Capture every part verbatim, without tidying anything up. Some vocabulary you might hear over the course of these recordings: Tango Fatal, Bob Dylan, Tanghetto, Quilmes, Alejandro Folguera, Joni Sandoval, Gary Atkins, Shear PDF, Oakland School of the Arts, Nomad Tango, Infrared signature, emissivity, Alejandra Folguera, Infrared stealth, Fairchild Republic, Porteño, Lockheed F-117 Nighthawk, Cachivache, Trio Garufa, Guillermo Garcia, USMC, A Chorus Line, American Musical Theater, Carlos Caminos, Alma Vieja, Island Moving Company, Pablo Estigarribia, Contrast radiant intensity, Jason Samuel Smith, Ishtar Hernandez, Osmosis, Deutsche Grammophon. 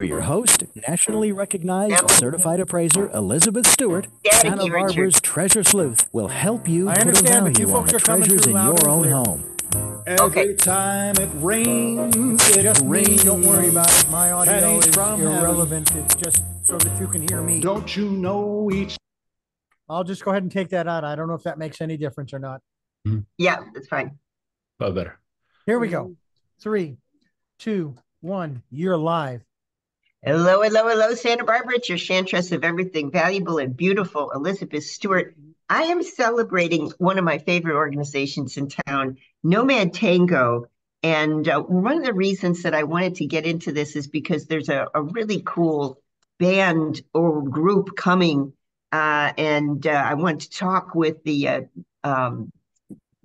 For your host, nationally recognized certified appraiser Elizabeth Stewart, Santa Barbara's Treasure Sleuth will help you I to value you on the treasures in your own clear. home. Every okay. time it rains, it just rains. Don't worry about it. My audio is irrelevant. It's just so that you can hear me. Don't you know each? I'll just go ahead and take that out. I don't know if that makes any difference or not. Mm-hmm. Yeah, it's fine. Oh, better. Here we go. Three, two, one. You're live. Hello, hello, hello, Santa Barbara. It's your chantress of everything valuable and beautiful, Elizabeth Stewart. I am celebrating one of my favorite organizations in town, Nomad Tango. And uh, one of the reasons that I wanted to get into this is because there's a, a really cool band or group coming. Uh, and uh, I want to talk with the uh, um,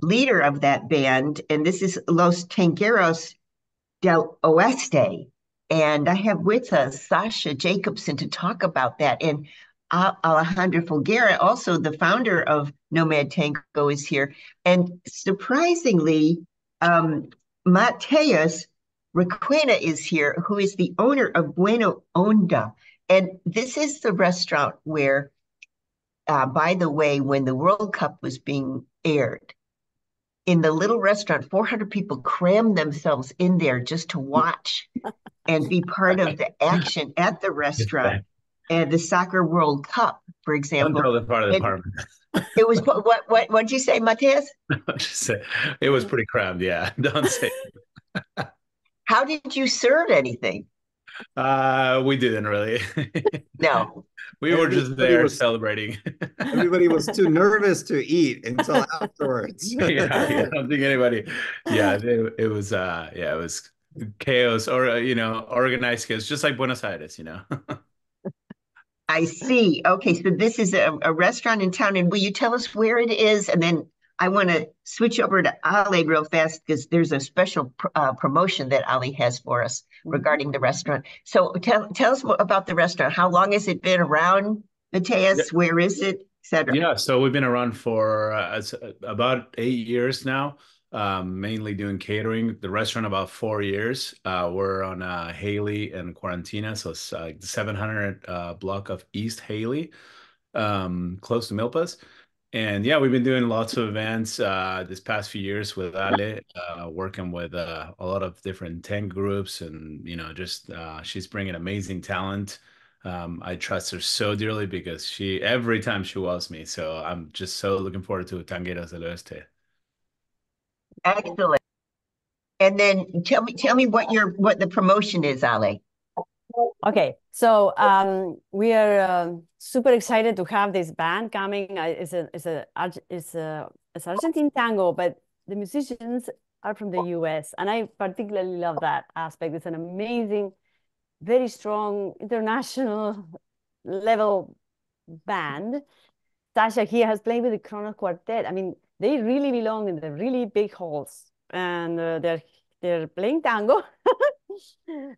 leader of that band. And this is Los Tangueros del Oeste. And I have with us Sascha Jacobsen to talk about that. And Alejandro Folguera, also the founder of Nomad Tango, is here. And surprisingly, um, Matias Requena is here, who is the owner of Buena Onda. And this is the restaurant where, uh, by the way, when the World Cup was being aired, in the little restaurant, four hundred people crammed themselves in there just to watch and be part of the action at the restaurant. And the Soccer World Cup, for example. Don't part of the apartment. It was, what what what did you say, Matias? It was pretty crammed, yeah. Don't say it. How did you serve anything? Uh, we didn't really. No. We everybody were just there was, celebrating. Everybody was too nervous to eat until afterwards. yeah, yeah, I don't think anybody. Yeah, it, it was. Uh, yeah, it was chaos, or uh, you know, organized chaos, just like Buenos Aires. You know. I see. Okay, so this is a, a restaurant in town, and will you tell us where it is? And then I want to switch over to Ali real fast because there's a special pr uh, promotion that Ali has for us regarding the restaurant. So tell tell us about the restaurant. How long has it been around, Matias? Yeah. Where is it, et cetera? Yeah, so we've been around for uh, about eight years now, um, mainly doing catering. The restaurant about four years. Uh, we're on uh, Haley and Quarantina, so it's uh, the seven hundred uh, block of East Haley, um, close to Milpas. And yeah, we've been doing lots of events uh, this past few years with Ale, uh, working with uh, a lot of different tango groups, and you know, just uh, she's bringing amazing talent. Um, I trust her so dearly because she every time she wows me. So I'm just so looking forward to Tangueros del Oeste. Excellent. And then tell me, tell me what your what the promotion is, Ale. Okay, so um, we are uh, super excited to have this band coming. It's a it's a it's a it's Argentine tango, but the musicians are from the U S and I particularly love that aspect. It's an amazing, very strong international level band. Sascha here has played with the Kronos Quartet. I mean, they really belong in the really big halls, and uh, they're they're playing tango.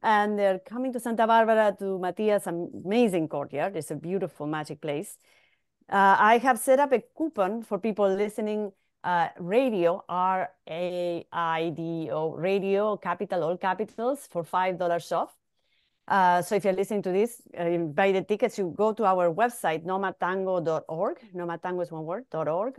And they're coming to Santa Barbara to Matias' amazing courtyard. It's a beautiful, magic place. Uh, I have set up a coupon for people listening. Uh, radio, R A I D O, radio, capital, all capitals, for five dollars off. Uh, so if you're listening to this, uh, buy the tickets. You go to our website, nomad tango dot org. Nomad tango is one word, .org.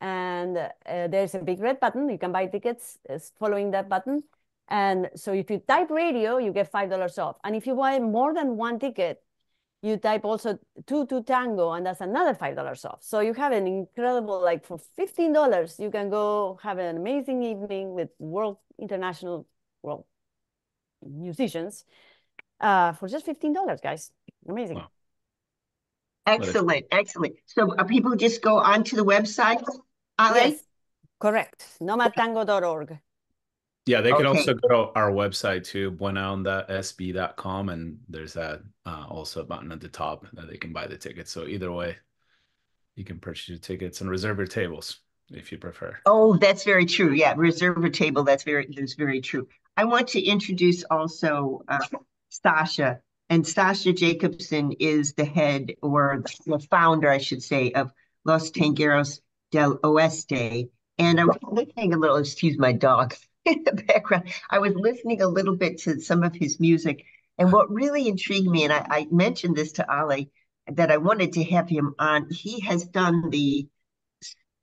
And uh, there's a big red button. You can buy tickets following that button. And so if you type radio, you get five dollars off. And if you buy more than one ticket, you type also two to tango, and that's another five dollars off. So you have an incredible, like for fifteen dollars, you can go have an amazing evening with world, international world musicians uh, for just fifteen dollars, guys. Amazing. Wow. Excellent, excellent. So are people just go onto the website, Ale? Yes, correct, nomad tango dot org. Yeah, they can okay. also go to our website too, buena onda s b dot com, and there's that uh, also button at the top that they can buy the tickets. So either way, you can purchase your tickets and reserve your tables if you prefer. Oh, that's very true. Yeah, reserve a table. That's very that's very true. I want to introduce also uh, Sascha, and Sascha Jacobsen is the head or the founder, I should say, of Los Tangueros del Oeste. And I'm listening a little. Excuse my dog. In the background, I was listening a little bit to some of his music, And what really intrigued me, and I, I mentioned this to Ali, that I wanted to have him on, he has done the,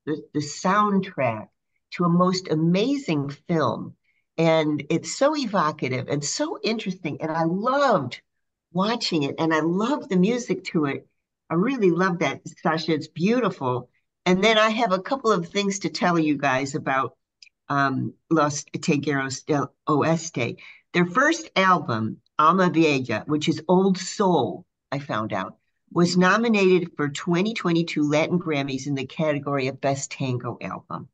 the, the soundtrack to a most amazing film. And it's so evocative and so interesting. And I loved watching it. And I loved the music to it. I really love that, Sascha. It's beautiful. And then I have a couple of things to tell you guys about um, Los Tangueros del Oeste. Their first album, Alma Vieja, which is Old Soul, I found out, was nominated for twenty twenty-two Latin Grammys in the category of Best Tango Album.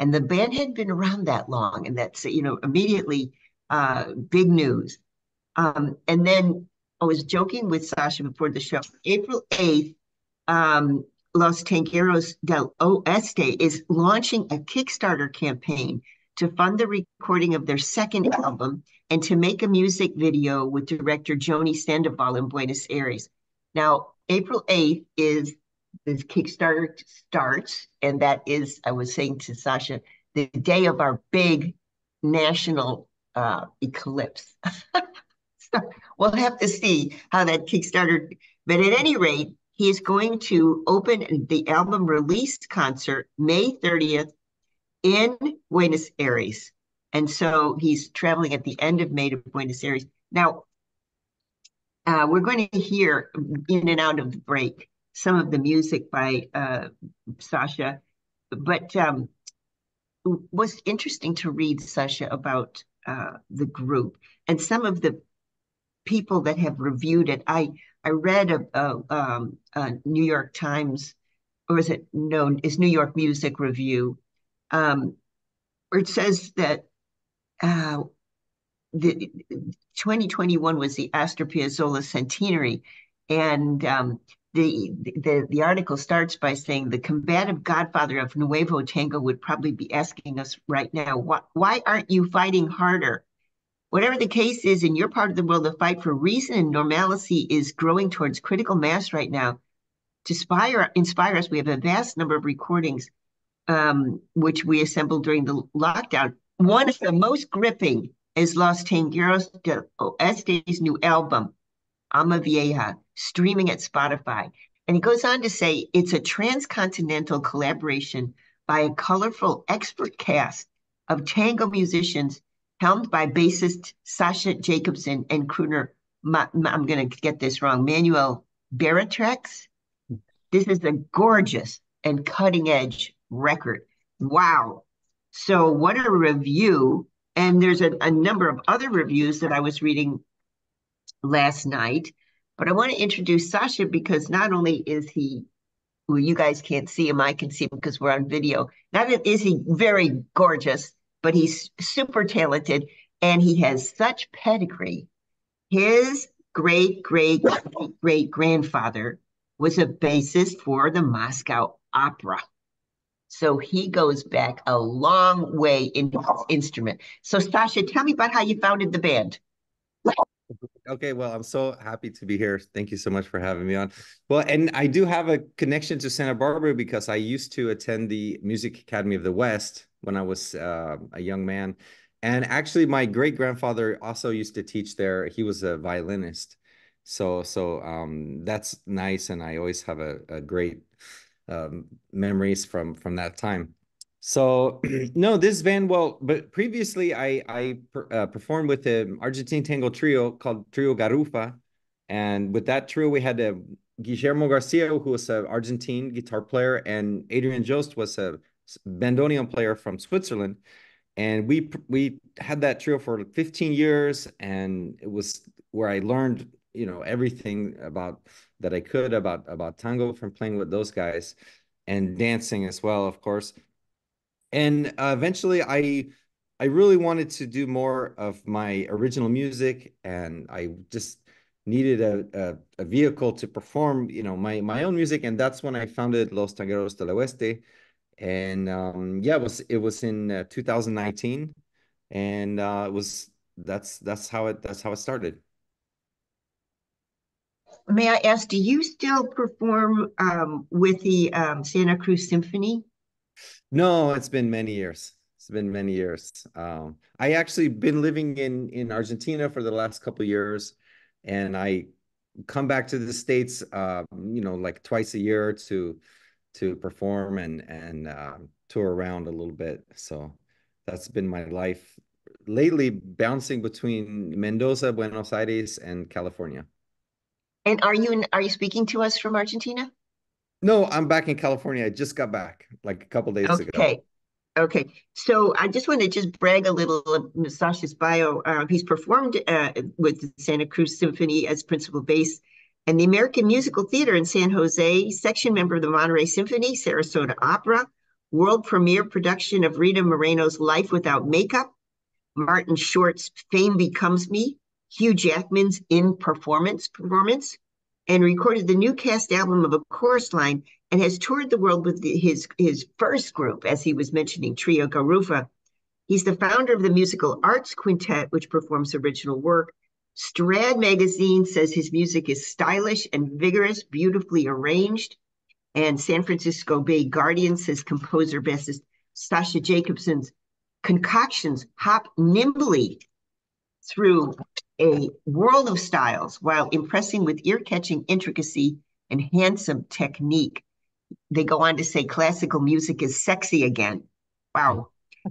And the band hadn't been around that long, and that's, you know, immediately uh, big news. Um, and then I was joking with Sascha before the show. April eighth, um, Los Tangueros del Oeste is launching a Kickstarter campaign to fund the recording of their second album and to make a music video with director Joni Sandoval in Buenos Aires. Now, April eighth is this Kickstarter starts, and that is, I was saying to Sascha, the day of our big national uh, eclipse. So we'll have to see how that Kickstarter, but at any rate, he is going to open the album release concert May thirtieth in Buenos Aires. And so he's traveling at the end of May to Buenos Aires. Now, uh, we're going to hear in and out of the break some of the music by uh, Sascha. But um, it was interesting to read, Sascha, about uh, the group and some of the people that have reviewed it. I, I read a, a, um, a New York Times, or is it known as New York Music Review, um, where it says that uh, the twenty twenty-one was the Astor Piazzolla centenary. And um, The, the the article starts by saying the combative godfather of Nuevo Tango would probably be asking us right now, why, why aren't you fighting harder? Whatever the case is, in your part of the world, the fight for reason and normalcy is growing towards critical mass right now. To inspire, inspire us, we have a vast number of recordings um, which we assembled during the lockdown. One of the most gripping is Los Tangueros del Oeste's new album, Alma Vieja, streaming at Spotify. And he goes on to say, it's a transcontinental collaboration by a colorful expert cast of tango musicians helmed by bassist Sascha Jacobsen and crooner, Ma I'm going to get this wrong, Manuel Berdeux. This is a gorgeous and cutting edge record. Wow. So what a review. And there's a, a number of other reviews that I was reading last night, but I want to introduce Sascha because not only is he, well, you guys can't see him, I can see him because we're on video. Not only is he very gorgeous, but he's super talented and he has such pedigree. His great, great, great, great grandfather was a bassist for the Moscow Opera. So he goes back a long way in his instrument. So Sascha, tell me about how you founded the band. Okay, well, I'm so happy to be here. Thank you so much for having me on. Well, and I do have a connection to Santa Barbara because I used to attend the Music Academy of the West when I was uh, a young man. And actually, my great-grandfather also used to teach there. He was a violinist. So so um, that's nice, and I always have a, a great um, memories from, from that time. So, no, this band, well, but previously I, I uh, performed with an Argentine tango trio called Trio Garufa. And with that trio, we had uh, Guillermo Garcia, who was an Argentine guitar player, and Adrian Jost was a bandoneon player from Switzerland. And we, we had that trio for fifteen years, and it was where I learned, you know, everything about that I could about, about tango from playing with those guys and dancing as well, of course. And uh, eventually I I really wanted to do more of my original music, and I just needed a, a, a vehicle to perform, you know, my, my own music. And that's when I founded Los Tangueros del Oeste. And um, yeah, it was it was in uh, two thousand nineteen. And uh, it was that's that's how it that's how it started. May I ask, do you still perform um, with the um, Santa Cruz Symphony? No, it's been many years. It's been many years. Um, I actually been living in, in Argentina for the last couple of years. And I come back to the States, uh, you know, like twice a year to to perform and and uh, tour around a little bit. So that's been my life lately, bouncing between Mendoza, Buenos Aires, and California. And are you in, are you speaking to us from Argentina? No, I'm back in California. I just got back like a couple days okay. ago. Okay. Okay, so I just want to just brag a little of Sascha's bio. Uh, he's performed uh, with the Santa Cruz Symphony as principal bass and the American Musical Theater in San Jose, section member of the Monterey Symphony, Sarasota Opera, world premiere production of Rita Moreno's Life Without Makeup, Martin Short's Fame Becomes Me, Hugh Jackman's In Performance Performance, and recorded the new cast album of A Chorus Line, and has toured the world with the, his, his first group, as he was mentioning, Trio Garufa. He's the founder of the Musical Arts Quintet, which performs original work. Strad magazine says his music is stylish and vigorous, beautifully arranged. And San Francisco Bay Guardian says composer bassist Sascha Jacobsen's concoctions hop nimbly through a world of styles while impressing with ear-catching intricacy and handsome technique. They go on to say classical music is sexy again. Wow.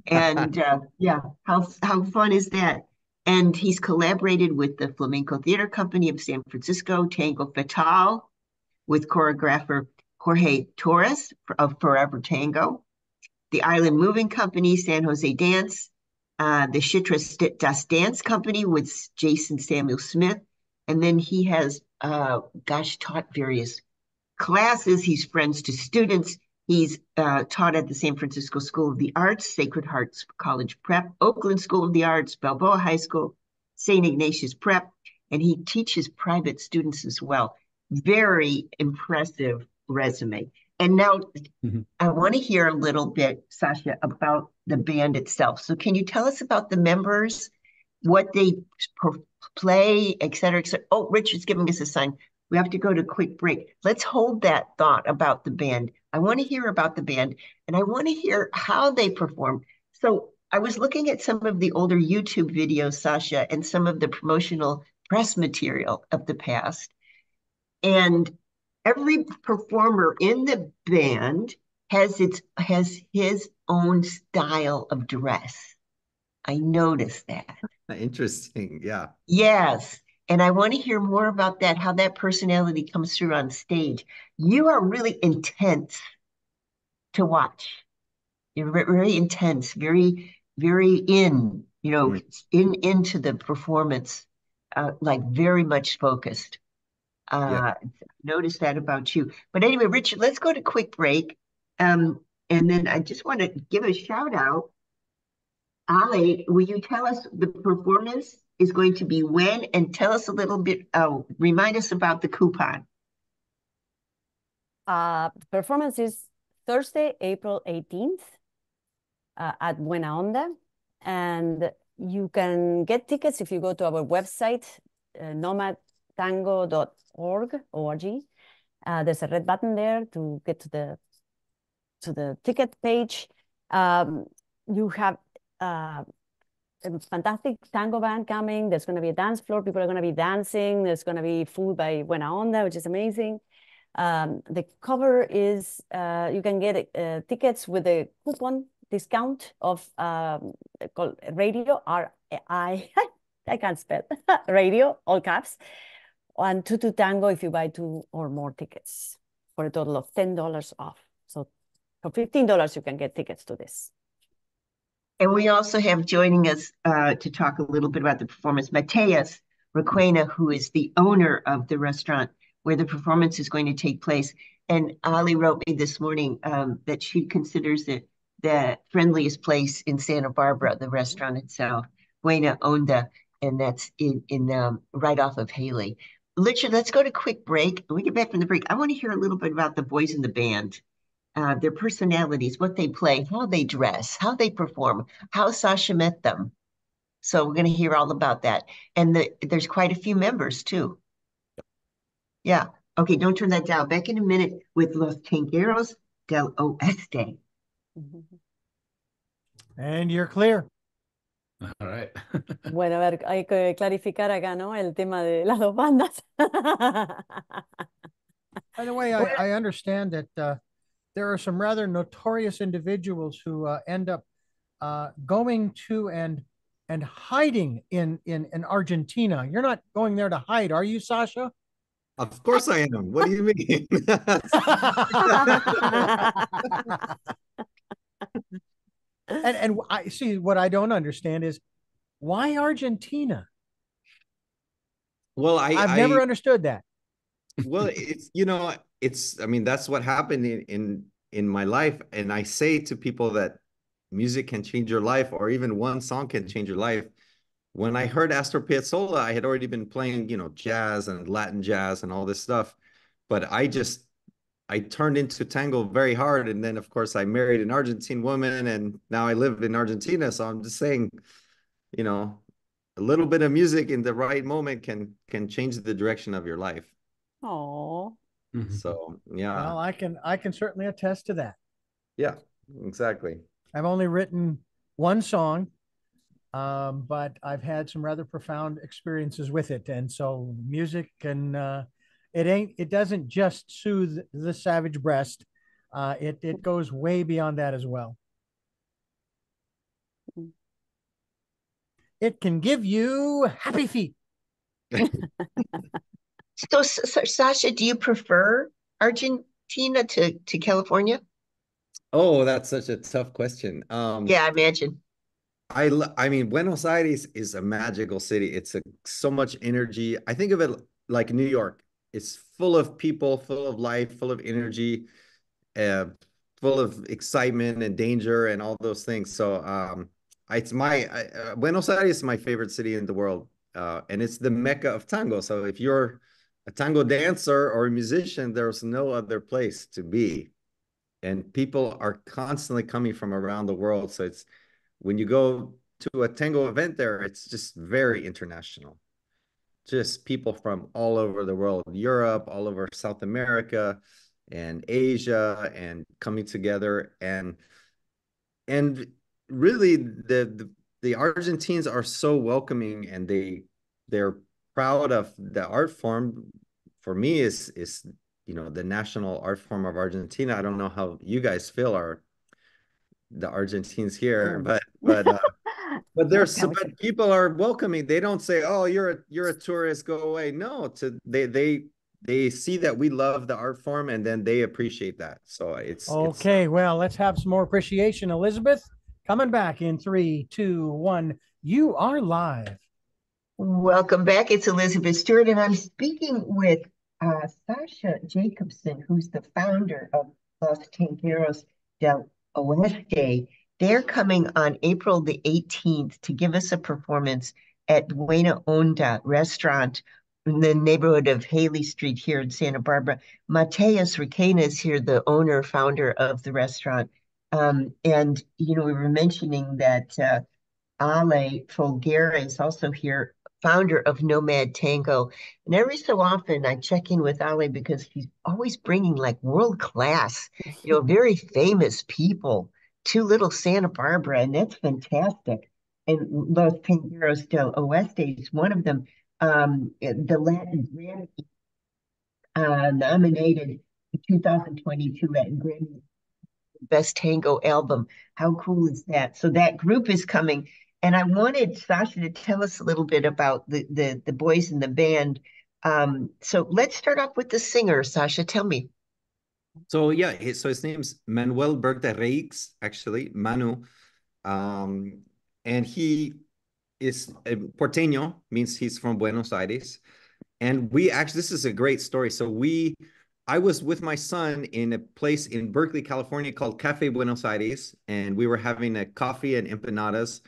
And uh, yeah, how, how fun is that? And he's collaborated with the Flamenco Theater Company of San Francisco, Tango Fatal, with choreographer Jorge Torres of Forever Tango, the Island Moving Company, San Jose Dance, uh, the Chitra Das Dance Company with Jason Samuel Smith. And then he has, uh, gosh, taught various classes. He's friends to students. He's uh, taught at the San Francisco School of the Arts, Sacred Hearts College Prep, Oakland School of the Arts, Balboa High School, Saint Ignatius Prep, and he teaches private students as well. Very impressive resume. And now mm-hmm. I want to hear a little bit, Sascha, about the band itself. So can you tell us about the members, what they play, et cetera, et cetera? Oh, Richard's giving us a sign. We have to go to a quick break. Let's hold that thought about the band. I want to hear about the band, and I want to hear how they perform. So I was looking at some of the older YouTube videos, Sascha, and some of the promotional press material of the past. And every performer in the band has its has his own style of dress. I noticed that. Interesting, yeah. Yes. And I want to hear more about that, how that personality comes through on stage. You are really intense to watch. You're very intense, very, very in, you know, in into the performance, uh, like very much focused. Uh, yeah. Notice that about you. But anyway, Richard, let's go to quick break. Um, and then I just want to give a shout out. Ali, will you tell us the performance is going to be when, and tell us a little bit, uh, remind us about the coupon. Uh, the performance is Thursday, April eighteenth uh, at Buena Onda. And you can get tickets if you go to our website, uh, nomad tango dot org. Uh, there's a red button there to get to the, to the ticket page. Um, you have... Uh, a fantastic tango band coming. There's going to be a dance floor. People are going to be dancing. There's going to be food by Buena Onda, which is amazing. Um, the cover is, uh, you can get uh, tickets with a coupon discount of um, called radio, R I, I can't spell, radio, all caps, and two to tango if you buy two or more tickets for a total of ten dollars off. So for fifteen dollars, you can get tickets to this. And we also have joining us uh, to talk a little bit about the performance, Matias Requena, who is the owner of the restaurant where the performance is going to take place. And Ali wrote me this morning um, that she considers it the friendliest place in Santa Barbara, the restaurant itself, Buena Onda, and that's in, in um, right off of Haley. Richard, let's go to quick break. When we get back from the break, I want to hear a little bit about the boys in the band. Uh, their personalities, what they play, how they dress, how they perform, how Sascha met them. So we're going to hear all about that. And the, there's quite a few members too. Yeah. Okay, don't turn that down. Back in a minute with Los Tangueros del Oeste. And you're clear. All right. Bueno, a ver, hay que clarificar acá, ¿no? El tema de las dos bandas. By the way, I, I understand that uh, there are some rather notorious individuals who uh, end up uh, going to and and hiding in, in, in Argentina. You're not going there to hide, are you, Sascha? Of course I am. What do you mean? and and I see what I don't understand is why Argentina? Well, I I've I, never understood that. Well, it's you know, it's I mean, that's what happened in, in in my life. And I say to people that music can change your life, or even one song can change your life. When I heard Astor Piazzolla, I had already been playing, you know, jazz and Latin jazz and all this stuff. But I just, I turned into tango very hard. And then, of course, I married an Argentine woman, and now I live in Argentina. So I'm just saying, you know, a little bit of music in the right moment can can change the direction of your life. Oh. So, yeah. Well, I can, I can certainly attest to that. Yeah, exactly. I've only written one song. Um, but I've had some rather profound experiences with it. And so music can, uh, it ain't, it doesn't just soothe the savage breast. Uh, it, it goes way beyond that as well. It can give you happy feet. So, Sascha, do you prefer Argentina to, to California? Oh, that's such a tough question. Um, yeah, I imagine. I I mean, Buenos Aires is a magical city. It's a, so much energy. I think of it like New York. It's full of people, full of life, full of energy, uh, full of excitement and danger and all those things. So um, it's my uh, Buenos Aires is my favorite city in the world, uh, and it's the mecca of tango. So if you're a tango dancer or a musician, there's no other place to be, and people are constantly coming from around the world. So it's when you go to a tango event there, it's just very international. Just people from all over the world, Europe, all over South America and Asia, and coming together. And and really the the, the Argentines are so welcoming, and they they're proud of the art form. For me, is is you know, the national art form of Argentina. I don't know how you guys feel are the Argentines here, but but uh, but there's but people are welcoming. They don't say, "Oh, you're a you're a tourist, go away." No, to they they they see that we love the art form, and then they appreciate that. So it's okay. It's, well, let's have some more appreciation, Elizabeth. Coming back in three, two, one. You are live. Welcome back. It's Elizabeth Stewart, and I'm speaking with uh, Sascha Jacobsen, who's the founder of Los Tangueros del Oeste. They're coming on April the eighteenth to give us a performance at Buena Onda restaurant in the neighborhood of Haley Street here in Santa Barbara. Matias Requena is here, the owner, founder of the restaurant. Um, and, you know, we were mentioning that uh, Alejandro Folguera is also here, founder of Nomad Tango. And every so often I check in with Ale because he's always bringing like world-class, you know, very famous people to Little Santa Barbara. And that's fantastic. And Los Tangueros del Oeste is one of them. Um, the Latin Grammy uh, nominated the two thousand twenty-two Latin Grammy Best Tango Album. How cool is that? So that group is coming. And I wanted Sascha to tell us a little bit about the, the, the boys in the band. Um, so let's start off with the singer, Sascha. Tell me. So, yeah, so his name's Manuel Berdeux, actually, Manu. Um, and he is a Porteño, means he's from Buenos Aires. And we actually, this is a great story. So we, I was with my son in a place in Berkeley, California called Cafe Buenos Aires. And we were having a coffee and empanadas,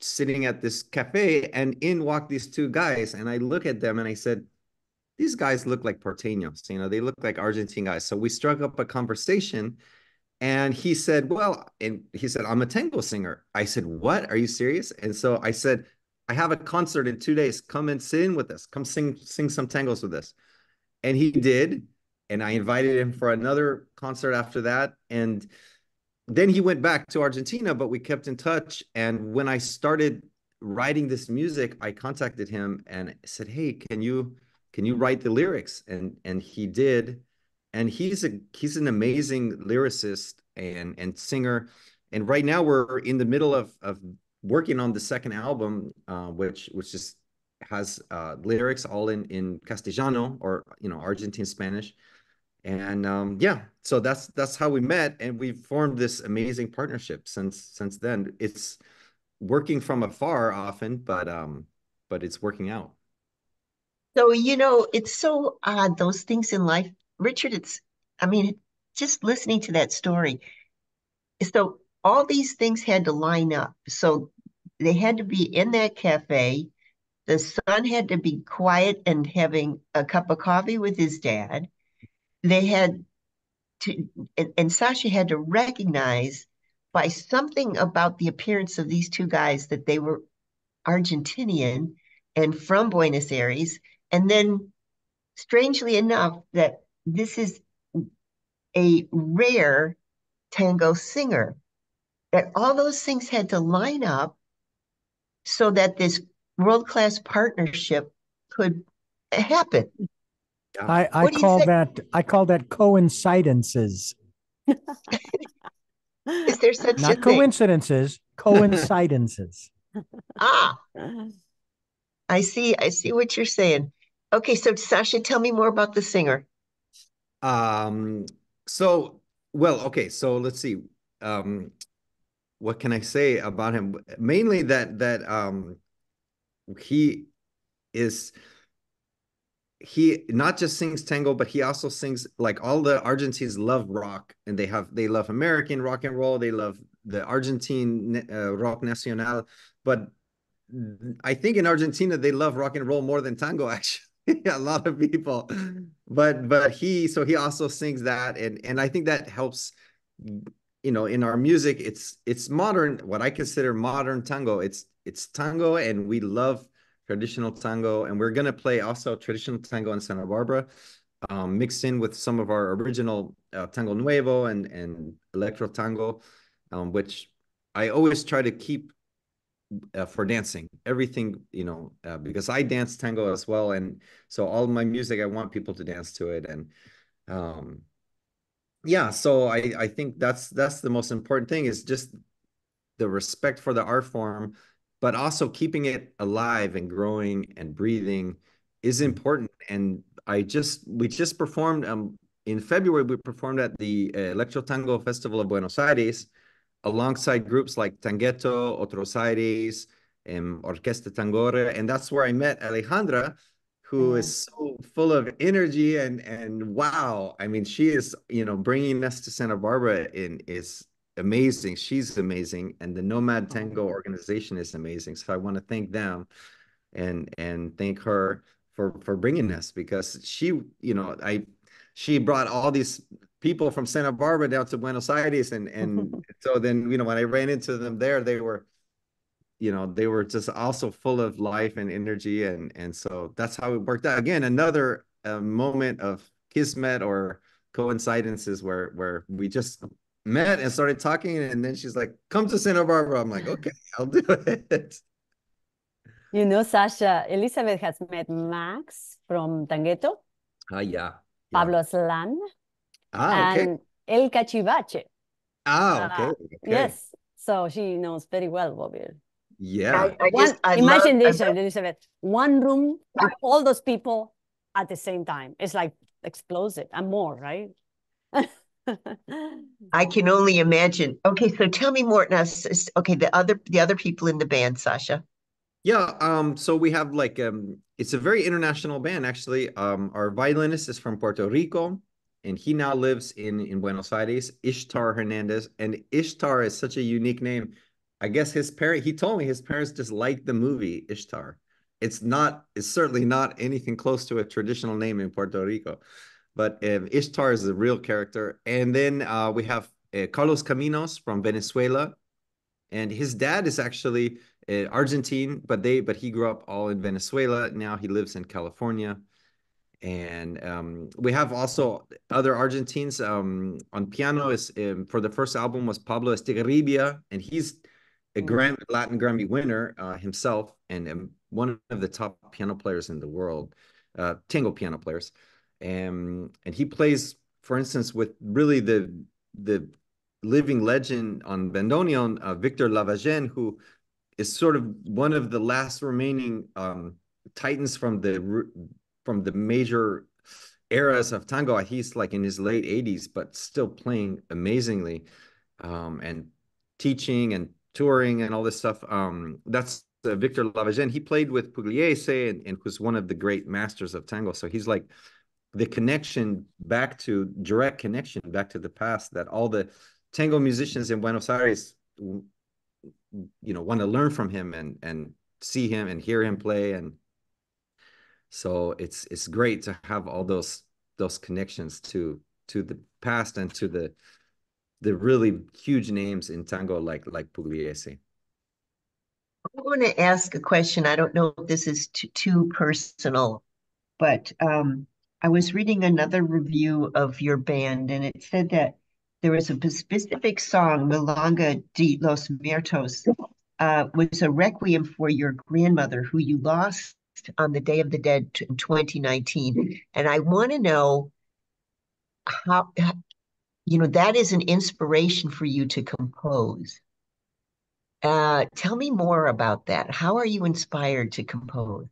sitting at this cafe, and in walked these two guys, and I look at them and I said, these guys look like Porteños, you know, they look like Argentine guys. So we struck up a conversation, and he said, well, and he said, I'm a tango singer. I said, what? Are you serious? And so I said, I have a concert in two days. Come and sit in with us. Come sing, sing some tangos with us. And he did. And I invited him for another concert after that. And then he went back to Argentina, but we kept in touch. And when I started writing this music, I contacted him and said, hey, can you can you write the lyrics? And and he did. And he's a he's an amazing lyricist and and singer. And right now we're in the middle of of working on the second album, uh, which which just has uh, lyrics all in in Castellano, or you know, Argentine Spanish. And um, yeah, so that's that's how we met, and we've formed this amazing partnership since since then. It's working from afar often, but um, but it's working out. So you know, it's so odd, those things in life, Richard. It's I mean, just listening to that story. So all these things had to line up. So they had to be in that cafe. The son had to be quiet and having a cup of coffee with his dad. They had to, and, and Sascha had to recognize by something about the appearance of these two guys that they were Argentinian and from Buenos Aires. And then, strangely enough, that this is a rare tango singer, that all those things had to line up so that this world-class partnership could happen. I, I call that I call that coincidences. Is there such not a coincidences, thing? coincidences. Ah, I see. I see what you're saying. Okay, so Sascha, tell me more about the singer. Um. So well. Okay. So let's see. Um. What can I say about him? Mainly that that um, he is. He not just sings tango, but he also sings, like, all the Argentines love rock, and they have they love American rock and roll. They love the Argentine uh, rock nacional, but I think in Argentina they love rock and roll more than tango, actually. A lot of people, but but he so he also sings that, and and I think that helps. You know, in our music, it's it's modern, what I consider modern tango. It's it's tango, and we love traditional tango, and we're going to play also traditional tango in Santa Barbara, um, mixed in with some of our original uh, tango nuevo and, and electro tango, um, which I always try to keep uh, for dancing. Everything, you know, uh, because I dance tango as well, and so all my music, I want people to dance to it. And um, yeah, so I, I think that's that's the most important thing, is just the respect for the art form, but also keeping it alive and growing and breathing is important. And I just, we just performed, um, in February, we performed at the uh, Electro Tango Festival of Buenos Aires, alongside groups like Tanghetto, Otros Aires, and Orquesta Tangora. And that's where I met Alejandra, who is so full of energy and, and wow. I mean, she is, you know, bringing us to Santa Barbara in is, amazing. She's amazing, and the Nomad Tango organization is amazing. So I want to thank them, and and thank her for for bringing us, because she, you know, I she brought all these people from Santa Barbara down to Buenos Aires, and and so then, you know, when I ran into them there, they were, you know, they were just also full of life and energy, and and so that's how it worked out. Again, another uh, moment of kismet or coincidences where where we just met and started talking, and then she's like, come to Santa Barbara. I'm like, okay, I'll do it. You know, Sascha, Elizabeth has met Max from Tanghetto. Ah, uh, yeah, yeah. Pablo Aslan. Ah, okay. And El Cachivache. Ah, okay, okay. Uh, yes, so she knows very well, Bobby. Yeah. I, I one, just, I imagine love, this, I Elizabeth. One room with all those people at the same time. It's like explosive and more, right? I can only imagine. Okay, so tell me more now. Okay, the other the other people in the band, Sascha. Yeah, um, so we have like um, it's a very international band, actually. Um, our violinist is from Puerto Rico, and he now lives in in Buenos Aires. Ishtar Hernandez, and Ishtar is such a unique name. I guess his parent. He told me his parents just liked the movie Ishtar. It's not. It's certainly not anything close to a traditional name in Puerto Rico. But um, Ishtar is the real character. And then uh, we have uh, Carlos Caminos from Venezuela. And his dad is actually uh, Argentine, but they but he grew up all in Venezuela. Now he lives in California. And um, we have also other Argentines. Um, on piano is um, for the first album was Pablo Estigarribia. And he's a Grammy, Latin Grammy winner uh, himself, and, and one of the top piano players in the world, uh, tango piano players. Um, and he plays, for instance, with really the the living legend on bandoneon, uh, Víctor Lavallén, who is sort of one of the last remaining um, titans from the from the major eras of tango. He's like in his late eighties, but still playing amazingly, um, and teaching and touring and all this stuff. Um, that's uh, Víctor Lavallén. He played with Pugliese and, and was one of the great masters of tango. So he's like the connection back to, direct connection back to the past that all the tango musicians in Buenos Aires, you know, want to learn from him and and see him and hear him play. And so it's it's great to have all those those connections to to the past and to the the really huge names in tango like like Pugliese. I'm going to ask a question. I don't know if this is too, too personal, but um, I was reading another review of your band, and it said that there was a specific song, Milonga de los Muertos, uh, was a requiem for your grandmother who you lost on the Day of the Dead in twenty nineteen. And I want to know how, you know, that is an inspiration for you to compose. Uh, tell me more about that. How are you inspired to compose?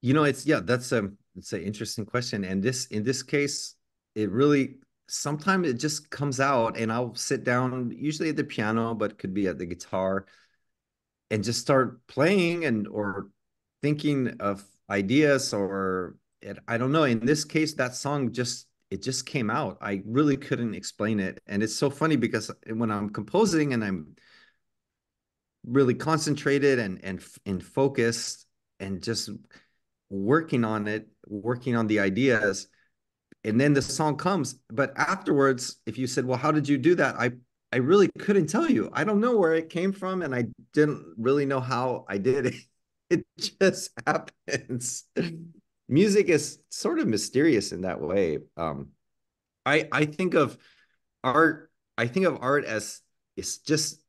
You know, it's, yeah, that's a, it's an interesting question. And this, in this case, it really, sometimes it just comes out, and I'll sit down usually at the piano, but could be at the guitar, and just start playing and, or thinking of ideas, or I don't know. In this case, that song just, it just came out. I really couldn't explain it. And it's so funny because when I'm composing and I'm really concentrated and and, and focused and just working on it, working on the ideas, and then the song comes. But afterwards, if you said, well, how did you do that? I, I really couldn't tell you. I don't know where it came from, and I didn't really know how I did it. It just happens. Music is sort of mysterious in that way. Um, I I think of art. I think of art as it's just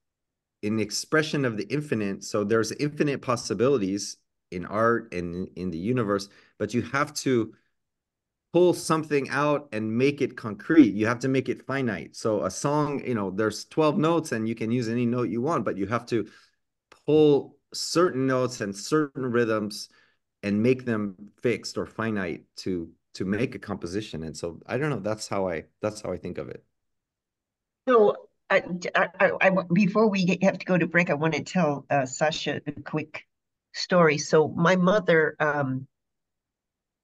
an expression of the infinite. So there's infinite possibilities in art and in the universe, but you have to pull something out and make it concrete. You have to make it finite. So a song, you know, there's twelve notes, and you can use any note you want, but you have to pull certain notes and certain rhythms and make them fixed or finite to to make a composition. And so I don't know, that's how I that's how I think of it. So I, I, I, before we have to go to break, I want to tell uh, Sascha a quick story. So my mother um,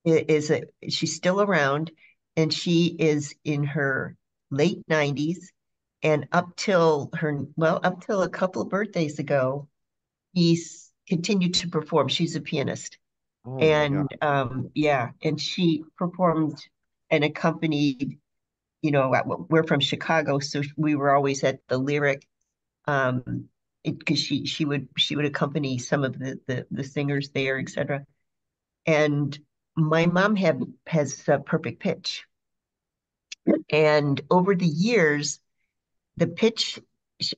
is a, she's still around, and she is in her late nineties, and up till her well up till a couple of birthdays ago, she continued to perform. She's a pianist. Oh, and um, yeah, and she performed and accompanied, you know, we're from Chicago, so we were always at the Lyric, um, because she she would she would accompany some of the the, the singers there, et cetera. And my mom have has uh, perfect pitch, and over the years, the pitch,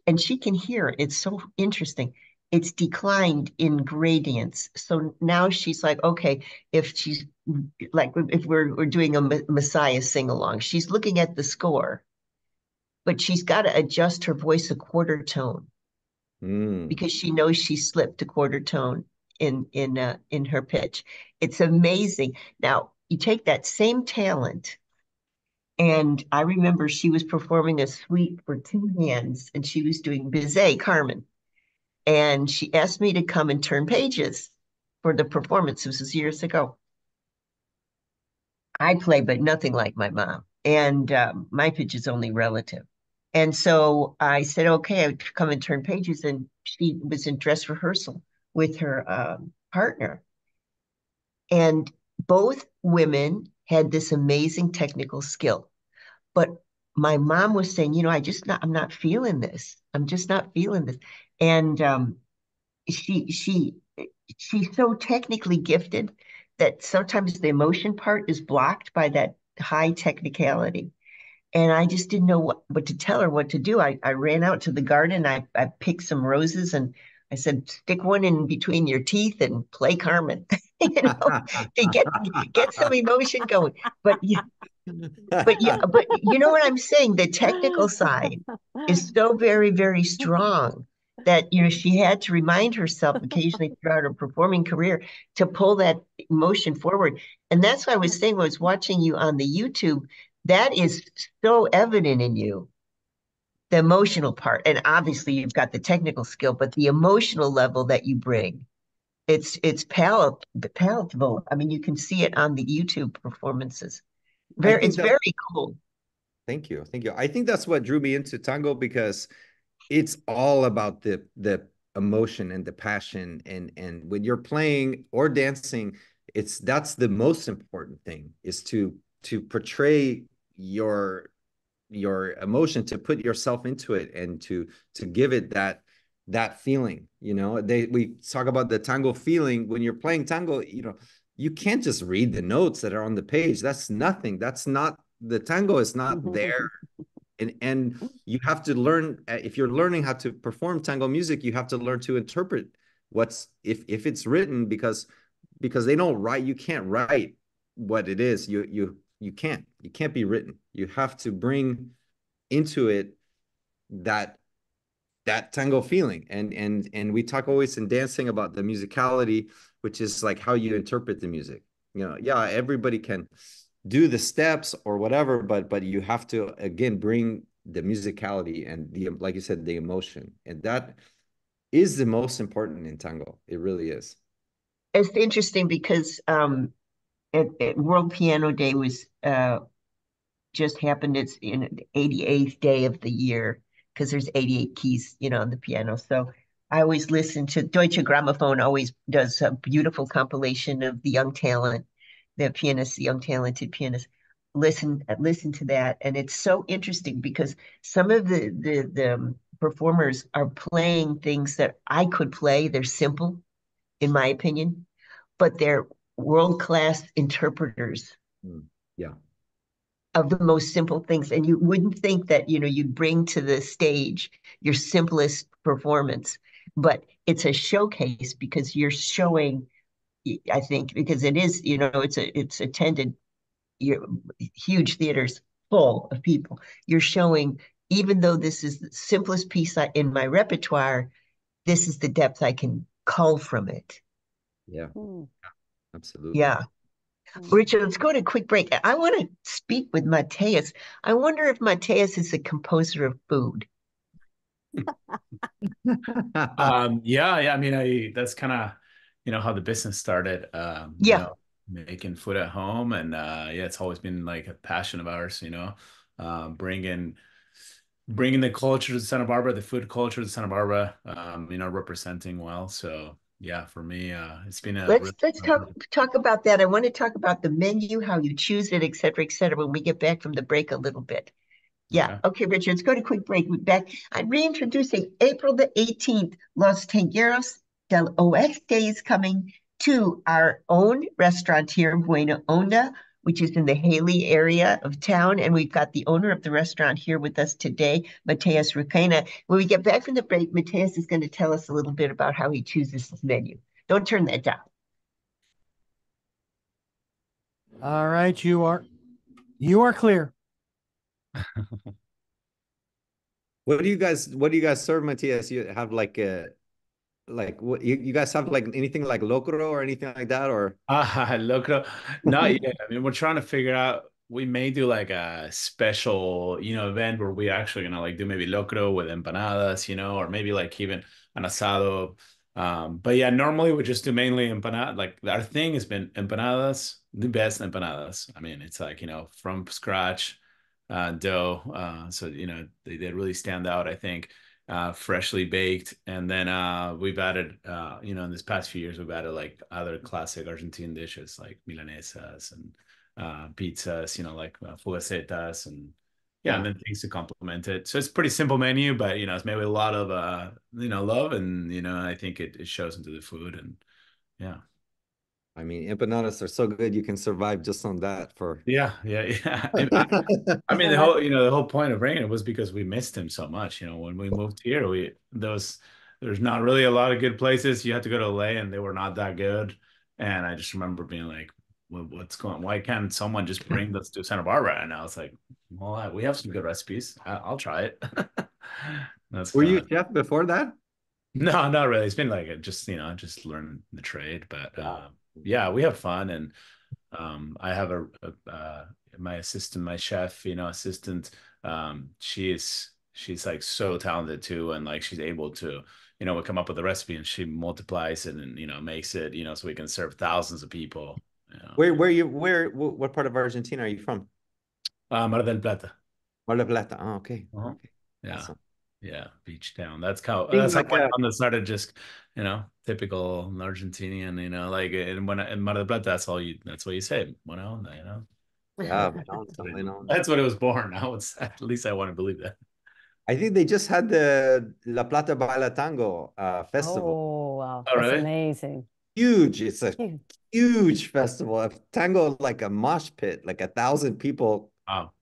and she can hear it. It's so interesting. It's declined in gradients. So now she's like, okay, if she's like, if we're, we're doing a Messiah sing-along, she's looking at the score, but she's got to adjust her voice a quarter tone mm. because she knows she slipped a quarter tone in, in, uh, in her pitch. It's amazing. Now you take that same talent, and I remember she was performing a suite for two hands, and she was doing Bizet, Carmen. And she asked me to come and turn pages for the performance. This was years ago. I play, but nothing like my mom. And um, my pitch is only relative. And so I said, okay, I would come and turn pages. And she was in dress rehearsal with her um, partner. And both women had this amazing technical skill. But my mom was saying, you know, I just not, I'm not feeling this. I'm just not feeling this. And um, she she she's so technically gifted that sometimes the emotion part is blocked by that high technicality. And I just didn't know what, what to tell her, what to do. I, I ran out to the garden. I, I picked some roses and I said, stick one in between your teeth and play Carmen, you know, to get get some emotion going. But yeah, but yeah, but you know what I'm saying? The technical side is so very, very strong that, you know, she had to remind herself occasionally throughout her performing career to pull that emotion forward. And that's what I was saying when I was watching you on the YouTube. That is so evident in you, the emotional part. And obviously you've got the technical skill, but the emotional level that you bring, it's it's palat palatable. I mean, you can see it on the YouTube performances. Very, it's that, very cool. Thank you. Thank you. I think that's what drew me into tango, because it's all about the the emotion and the passion. And, and when you're playing or dancing, it's that's the most important thing, is to to portray your your emotion, to put yourself into it, and to to give it that that feeling. You know, they we talk about the tango feeling. When you're playing tango, you know, you can't just read the notes that are on the page. That's nothing. That's not the tango is not mm-hmm. there. And and you have to learn, if you're learning how to perform tango music, you have to learn to interpret what's if if it's written, because because they don't write, you can't write what it is. You you You can't, you can't be written. You have to bring into it that, that tango feeling. And, and, and we talk always in dancing about the musicality, which is like how you interpret the music. You know, yeah, everybody can do the steps or whatever, but, but you have to, again, bring the musicality and the, like you said, the emotion. And that is the most important in tango. It really is. It's interesting because, um, At, at World Piano Day was uh, just happened. It's in the eighty-eighth day of the year, because there's eighty-eight keys, you know, on the piano. So I always listen to Deutsche Grammophon. Always does a beautiful compilation of the young talent, the pianists, the young talented pianists. Listen, listen to that, and it's so interesting because some of the the, the performers are playing things that I could play. They're simple, in my opinion, but they're world-class interpreters mm, yeah of the most simple things. And you wouldn't think that, you know, you'd bring to the stage your simplest performance, but it's a showcase because you're showing, I think, because it is, you know, it's a it's attended your huge theaters full of people. You're showing, even though this is the simplest piece I, in my repertoire, this is the depth I can cull from it. Yeah. Mm. Absolutely. Yeah. Richard, let's go to a quick break. I want to speak with Matias. I wonder if Matias is a composer of food. um, yeah, yeah. I mean, I that's kind of, you know, how the business started. Um, yeah. You know, making food at home. And uh, yeah, it's always been like a passion of ours, you know, um, bringing, bringing the culture to Santa Barbara, the food culture to Santa Barbara, um, you know, representing well. So yeah, for me, uh, it's been a... Let's, really let's talk, talk about that. I want to talk about the menu, how you choose it, et cetera, et cetera, when we get back from the break a little bit. Yeah. Yeah. Okay, Richard, let's go to a quick break. We're back. I'm reintroducing April the eighteenth. Los Tangueros del Oeste is coming to our own restaurant here in Buena Onda, which is in the Haley area of town. And we've got the owner of the restaurant here with us today, Matias Requena. When we get back from the break, Matias is going to tell us a little bit about how he chooses his menu. Don't turn that down. All right, you are, you are clear. What do you guys, what do you guys serve, Matias? You have like a, like what you, you guys have, like anything like locro or anything like that, or ah uh, locro? Not yet. I mean, we're trying to figure out. We may do like a special, you know, event where we're actually gonna like do maybe locro with empanadas, you know, or maybe like even an asado. Um, but yeah, normally we just do mainly empanadas. Like our thing has been empanadas, the best empanadas. I mean, it's like, you know, from scratch uh, dough. Uh, so you know, they they really stand out, I think. Uh, freshly baked. And then uh, we've added, uh, you know, in this past few years, we've added like other classic Argentine dishes like milanesas and uh, pizzas, you know, like uh, fugacetas and yeah, yeah, and then things to complement it. So it's a pretty simple menu, but, you know, it's made with a lot of, uh, you know, love. And, you know, I think it, it shows into the food and yeah. I mean, empanadas are so good you can survive just on that for. Yeah, yeah, yeah. I mean, the whole you know the whole point of bringing it was because we missed him so much. You know, when we moved here, we those there's not really a lot of good places. You had to go to L A, and they were not that good. And I just remember being like, well, "What's going? Why can't someone just bring this to Santa Barbara?" And I was like, "Well, we have some good recipes. I, I'll try it." That's were you a chef before that? No, not really. It's been like a, just you know just learning the trade, but. Um, Yeah, we have fun, and um, I have a, a uh, my assistant, my chef, you know, assistant. Um, she is she's like so talented too, and like she's able to, you know, we come up with a recipe and she multiplies it and you know makes it, you know, so we can serve thousands of people. You know. Where where you where what part of Argentina are you from? Uh, Mar del Plata. Mar del Plata. Oh, okay. Uh-huh. Okay. Yeah. Awesome. Yeah, beach town. That's how that's how my mom started. Just you know, typical Argentinian. You know, like and when I, in Mar del Plata, that's all you. That's what you say. Buena onda, you know. Yeah, that's what it was born. I would say, at least I want to believe that. I think they just had the La Plata Baila Tango uh, festival. Oh wow, that's oh, really? Amazing! Huge. It's a huge, huge festival of tango, like a mosh pit, like a thousand people. Wow.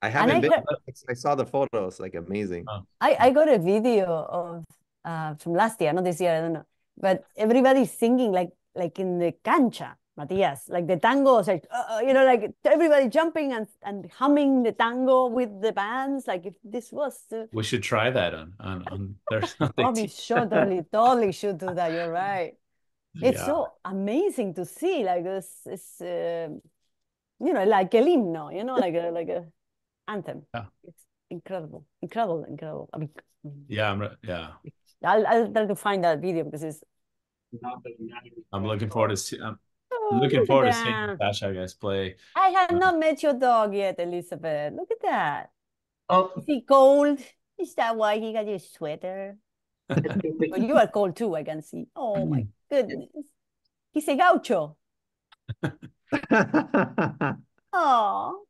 I haven't I been. Got, I saw the photos, like amazing. I, I got a video of uh, from last year, not this year, I don't know. But everybody's singing like like in the cancha, Matias, like the tango, like uh, you know, like everybody jumping and and humming the tango with the bands. Like if this was, the... we should try that on on, on Thursday. Oh, we should totally, totally should do that. You're right. It's yeah. so amazing to see. Like this, it's uh, you know, like el himno, you know, like a, like a. anthem. Yeah. It's incredible, incredible, incredible. I mean, yeah, I'm, yeah. I'll, I'll try to find that video because it's. I'm looking forward to see. I'm oh, looking forward to seeing Sascha guys play. I have um, not met your dog yet, Elizabeth. Look at that. Oh, is he cold? Is that why he got your sweater? Well, you are cold too. I can see. Oh my goodness, he's a gaucho. Oh.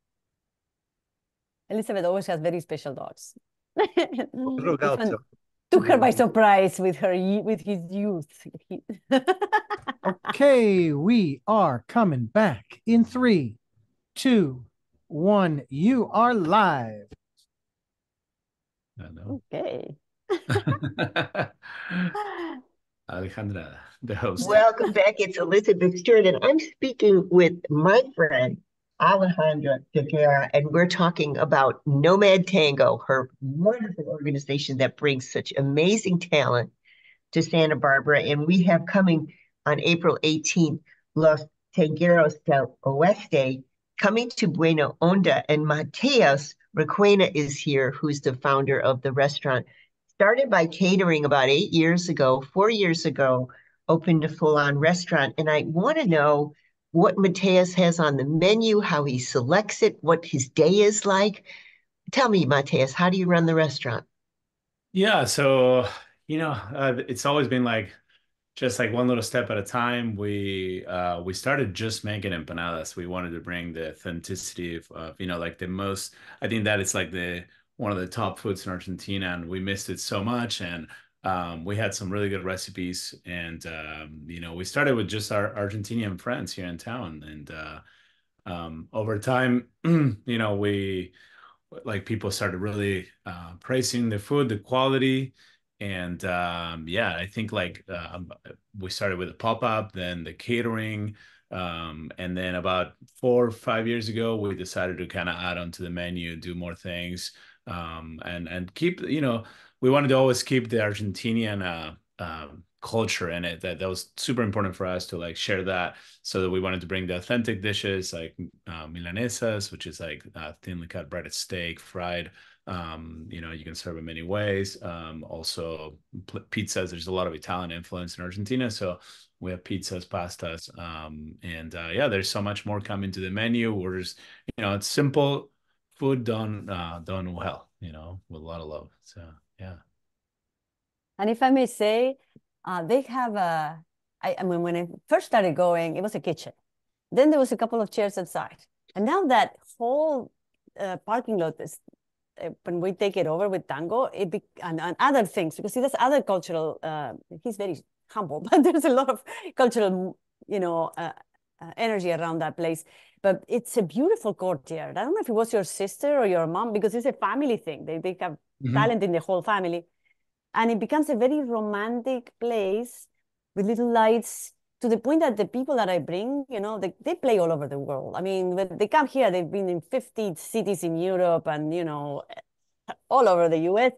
Elizabeth always has very special dogs. Took her by surprise with her with his youth. Okay, we are coming back in three, two, one. You are live. Hello. Okay. Alejandra, the host. Welcome back. It's Elizabeth Stewart, and I'm speaking with my friend, Alejandro Folguera, and we're talking about Nomad Tango, her wonderful organization that brings such amazing talent to Santa Barbara. And we have coming on April eighteenth, Los Tangueros del Oeste, coming to Buena Onda. And Matias Requena is here, who's the founder of the restaurant. Started by catering about eight years ago, four years ago, opened a full-on restaurant. And I want to know what Matias has on the menu, how he selects it, what his day is like. Tell me, Matias, how do you run the restaurant? Yeah, so, you know, uh, it's always been like, just like one little step at a time. We uh, we started just making empanadas. We wanted to bring the authenticity of, of, you know, like the most, I think that it's like the one of the top foods in Argentina, and we missed it so much. And Um, we had some really good recipes, and, um, you know, we started with just our Argentinian friends here in town. And uh, um, over time, you know, we like people started really uh, praising the food, the quality. And um, yeah, I think like uh, we started with a pop-up, then the catering. Um, and then about four or five years ago, we decided to kind of add onto the menu, do more things, um, and, and keep, you know, we wanted to always keep the Argentinian uh, uh, culture in it. That that was super important for us to like share that. So that we wanted to bring the authentic dishes like uh, milanesas, which is like uh, thinly cut breaded steak, fried. Um, you know, you can serve in many ways. Um, also pizzas. There's a lot of Italian influence in Argentina, so we have pizzas, pastas, um, and uh, yeah, there's so much more coming to the menu. We're just, you know, it's simple food done uh, done well. You know, with a lot of love. So. Yeah, and if I may say, uh, they have a. I, I mean, when I first started going, it was a kitchen. Then there was a couple of chairs outside, and now that whole uh, parking lot is. Uh, when we take it over with tango, it be, and, and other things, because see, there's other cultural. Uh, he's very humble, but there's a lot of cultural you know, uh, uh, energy around that place. But it's a beautiful courtyard. I don't know if it was your sister or your mom, because it's a family thing. They, they have mm-hmm. talent in the whole family. And it becomes a very romantic place with little lights, to the point that the people that I bring, you know, they, they play all over the world. I mean, when they come here, they've been in fifty cities in Europe and, you know, all over the U S.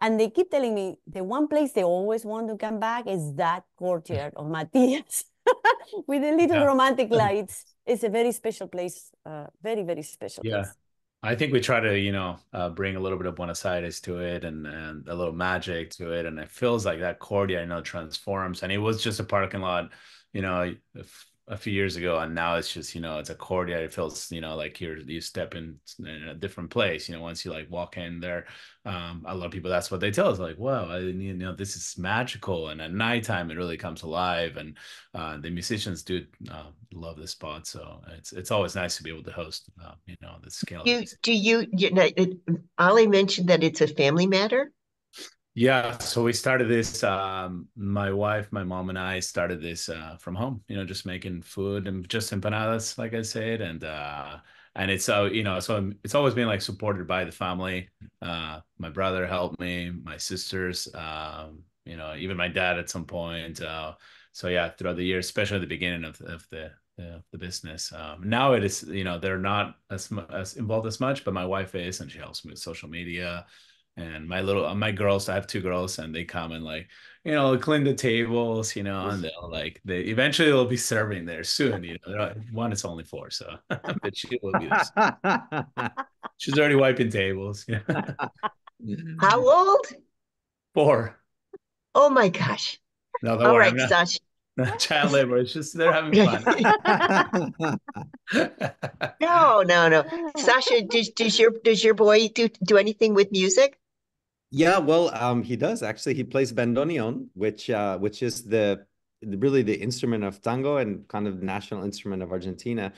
And they keep telling me the one place they always want to come back is that courtyard of Matias with the little yeah. romantic lights. It's a very special place, uh, very, very special yeah. place. I think we try to, you know, uh, bring a little bit of Buenos Aires to it and, and a little magic to it. And it feels like that courtyard, I know, transforms. And it was just a parking lot, you know, a, a few years ago. And now it's just, you know, it's a courtyard. It feels, you know, like you're, you step in, in a different place, you know, once you like walk in there. Um, a lot of people, that's what they tell us, like, wow, I, you know, this is magical. And at nighttime, it really comes alive. And uh, the musicians do uh, love this spot. So it's it's always nice to be able to host, uh, you know, the scale. Do you, do you, you know, it, Ali mentioned that it's a family matter. Yeah, so we started this, um, my wife, my mom, and I started this uh, from home, you know, just making food and just empanadas, like I said. And uh, and it's, uh, you know, so it's always been like supported by the family. Uh, my brother helped me, my sisters, um, you know, even my dad at some point. Uh, so, yeah, throughout the years, especially at the beginning of, of the the, the business. Um, now it is, you know, they're not as, as involved as much, but my wife is, and she helps me with social media. And my little, my girls, I have two girls, and they come and like, you know, clean the tables, you know, and they'll like, they eventually will be serving there soon, you know. Not, one, it's only four, so, but she will be there. She's already wiping tables. You know? How old? Four. Oh my gosh. No, don't All worry, right, not, Sascha. Not child labor, it's just they're having fun. no, no, no. Sascha, does, does your does your boy do do anything with music? Yeah, well, um, he does actually. He plays bandoneon, which uh, which is the really the instrument of tango and kind of national instrument of Argentina.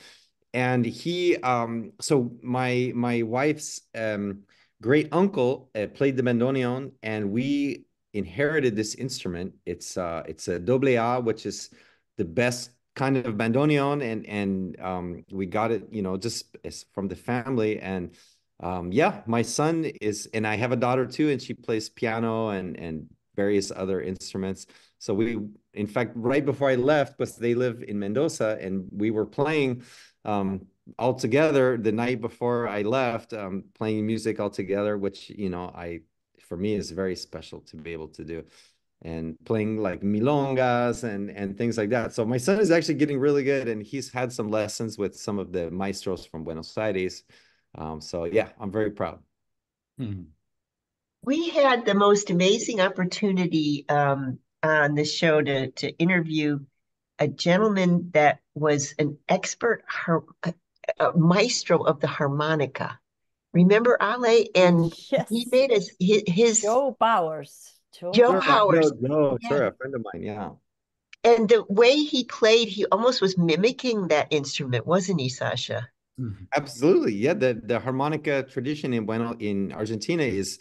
And he, um, so my my wife's um, great uncle uh, played the bandoneon, and we inherited this instrument. It's uh, it's a doble A, which is the best kind of bandoneon, and and um, we got it, you know, just from the family. And Um, yeah, my son is, and I have a daughter too, and she plays piano and, and various other instruments. So we, in fact, right before I left, because they live in Mendoza, and we were playing um, all together the night before I left, um, playing music all together, which, you know, I, for me is very special to be able to do, and playing like milongas and, and things like that. So my son is actually getting really good, and he's had some lessons with some of the maestros from Buenos Aires. Um, so, yeah, I'm very proud. Mm-hmm. We had the most amazing opportunity um, on this show to, to interview a gentleman that was an expert har a, a maestro of the harmonica. Remember, Ale? And yes. he made us his, his... Joe Powers. Joe, Joe Powers. Joe, Joe yeah. Sure, a friend of mine, yeah. And the way he played, he almost was mimicking that instrument, wasn't he, Sascha? Absolutely, yeah. The the harmonica tradition in Bueno in Argentina is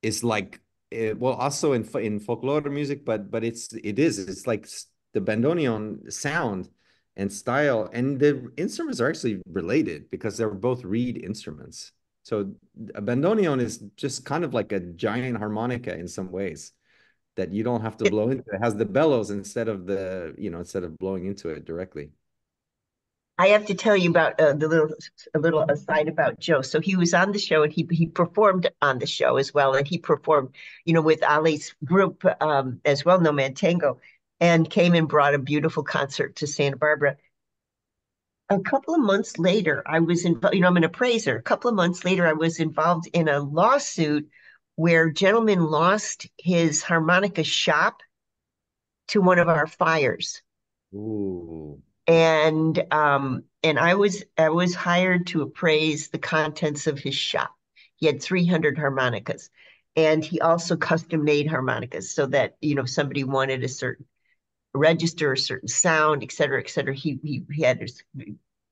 is like uh, well, also in in folklore music, but but it's it is it's like the bandoneon sound and style, and the instruments are actually related because they're both reed instruments. So a bandoneon is just kind of like a giant harmonica in some ways that you don't have to blow into. It has the bellows instead of the you know instead of blowing into it directly. I have to tell you about uh, the little a little aside about Joe. So he was on the show, and he he performed on the show as well, and he performed, you know, with Ali's group um, as well, Nomad Tango, and came and brought a beautiful concert to Santa Barbara. A couple of months later, I was in, you know, I'm an appraiser. A couple of months later, I was involved in a lawsuit where a gentleman lost his harmonica shop to one of our fires. Ooh. And um, and I was I was hired to appraise the contents of his shop. He had three hundred harmonicas, and he also custom made harmonicas so that, you know, if somebody wanted a certain register, a certain sound, et cetera, et cetera, he he, he had his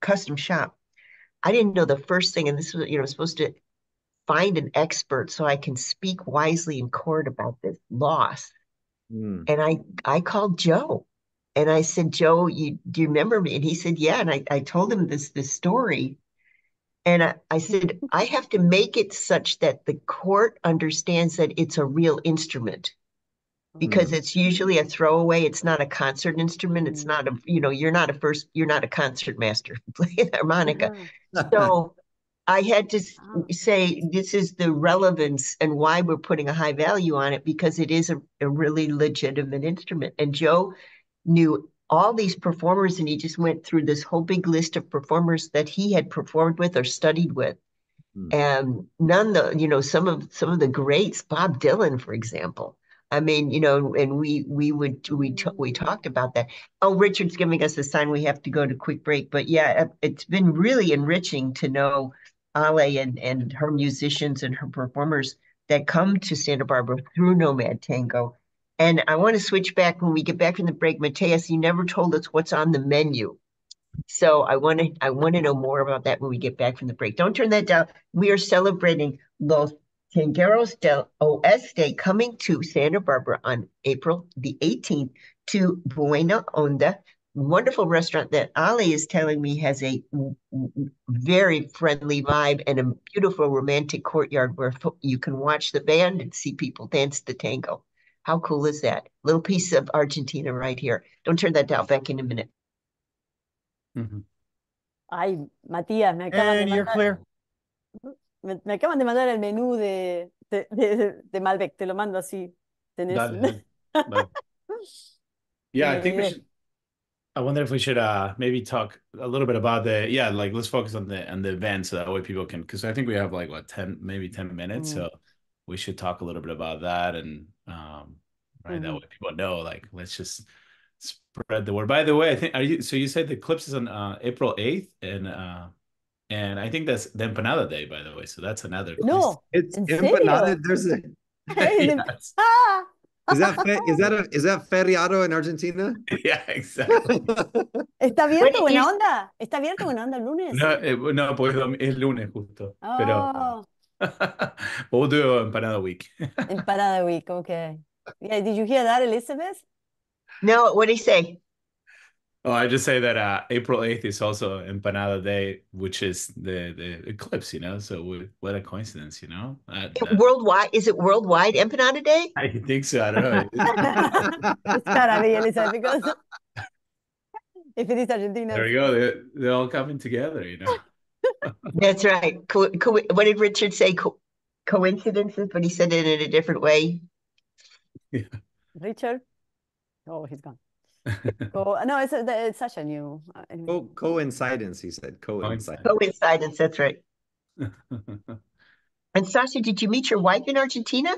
custom shop. I didn't know the first thing, and this was, you know, supposed to find an expert so I can speak wisely in court about this loss. Mm. And I I called Joe. And I said, Joe, you, do you remember me? And he said, yeah. And I, I told him this, this story. And I, I said, I have to make it such that the court understands that it's a real instrument, because mm. it's usually a throwaway. It's not a concert instrument. It's not a, you know, you're not a first, you're not a concert master playing harmonica. Mm. So I had to say, this is the relevance and why we're putting a high value on it, because it is a, a really legitimate instrument. And Joe knew all these performers, and he just went through this whole big list of performers that he had performed with or studied with. Mm. And none the, you know, some of, some of the greats, Bob Dylan, for example. I mean, you know, and we, we would, we, t- we talked about that. Oh, Richard's giving us a sign. We have to go to quick break, but yeah, it's been really enriching to know Ale and, and her musicians and her performers that come to Santa Barbara through Nomad Tango. And I want to switch back when we get back from the break. Matias, you never told us what's on the menu. So I want to I want to know more about that when we get back from the break. Don't turn that down. We are celebrating Los Tangueros del Oeste coming to Santa Barbara on April the eighteenth to Buena Onda, wonderful restaurant that Ale is telling me has a very friendly vibe and a beautiful romantic courtyard where you can watch the band and see people dance the tango. How cool is that? Little piece of Argentina right here. Don't turn that down. Back in a minute. Mm-hmm. Ay, Matías, me acaban and de you're mandar. Clear. Me, me acaban de mandar el menú de, de, de, de Malbec. Te lo mando así. ¿Tenés? Dale, dale. Yeah, I think we should. I wonder if we should uh, maybe talk a little bit about the, yeah, like let's focus on the on the event so that way people can, because I think we have like what ten, maybe ten minutes. Mm. So we should talk a little bit about that and. Um, right, mm-hmm. That way people know, like, let's just spread the word. By the way, I think, are you, so you said the Clips is on uh, April eighth, and uh, and I think that's the Empanada Day, by the way, so that's another. No, it's Empanada, there's a, yes. Is that, fe, is that, a, is that feriado in Argentina? Yeah, exactly. ¿Está abierto Buena Onda? ¿Está abierto Buena Onda el lunes? No, eh, no pues es lunes justo, oh. Pero... we'll do Empanada Week. Empanada Week, okay. Yeah, did you hear that, Elizabeth? No, what did he say? Oh, I just say that uh, April eighth is also Empanada Day, which is the, the eclipse, you know, so we, what a coincidence, you know? Uh, that... Worldwide, is it worldwide Empanada Day? I think so, I don't know. It's gotta be, Elizabeth, because if it is Argentina. There we go, they're, they're all coming together, you know? That's right. Co- co- what did Richard say? Co- coincidences, but he said it in a different way. Yeah. Richard? Oh, he's gone. Co- no, it's, it's such a new... Uh, anyway. Co- coincidence, he said. Coincidence. Coincidence, that's right. And Sascha, did you meet your wife in Argentina?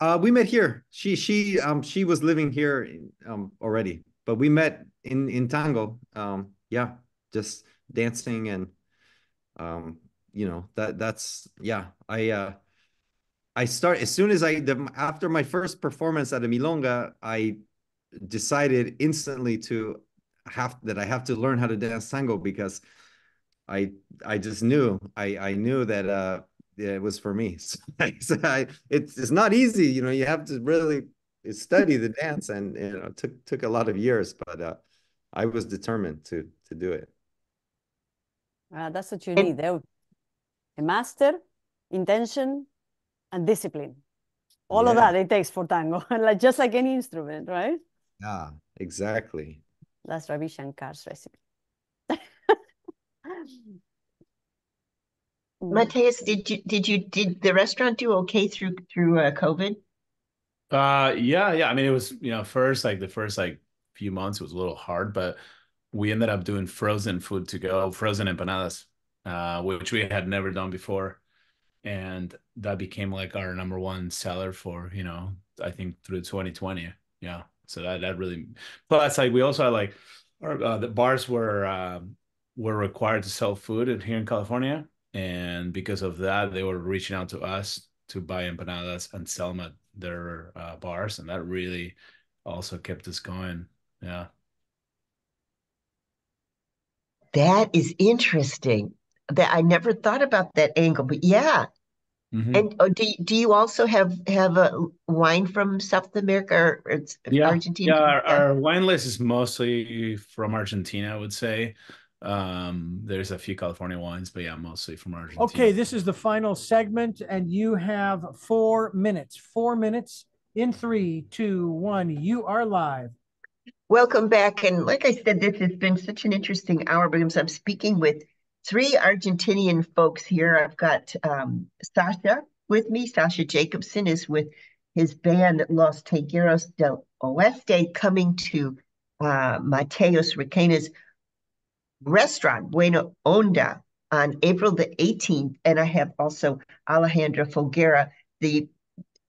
Uh, we met here. She she um she was living here um already, but we met in, in tango. Um, yeah, just dancing and... Um, you know, that that's, yeah, I, uh, I start as soon as I, the, after my first performance at a milonga, I decided instantly to have, that I have to learn how to dance tango, because I, I just knew, I, I knew that, uh, it was for me. So I, so I, it's, it's not easy, you know, you have to really study the dance, and, you know, it took, took a lot of years, but, uh, I was determined to, to do it. Uh, that's what you need. A master, intention, and discipline. All yeah. of that it takes for tango, like just like any instrument, right? Yeah, exactly. That's Ravi Shankar's recipe. Matias, did you did you did the restaurant do okay through through uh, COVID? Uh, yeah, yeah. I mean, it was you know first like the first like few months it was a little hard, but. We ended up doing frozen food to go, frozen empanadas, uh, which we had never done before. And that became like our number one seller for, you know, I think through twenty twenty. Yeah. So that, that really, plus like we also had like, our, uh, the bars were, uh, were required to sell food here in California. And because of that, they were reaching out to us to buy empanadas and sell them at their uh, bars. And that really also kept us going. Yeah. That is interesting. That I never thought about that angle, but yeah, Mm-hmm. And oh, do do you also have have a wine from South America or, or yeah. Argentina? Yeah, our, our wine list is mostly from Argentina, I would say. Um, there's a few California wines, but yeah, mostly from Argentina. Okay, this is the final segment, and you have four minutes. Four minutes in three, two, one. You are live. Welcome back, and like I said, this has been such an interesting hour because I'm speaking with three Argentinian folks here. I've got um, Sascha with me. Sascha Jacobsen is with his band Los Tangueros del Oeste, coming to uh, Matias Requena's restaurant, Buena Onda, on April the eighteenth. And I have also Alejandro Folguera, the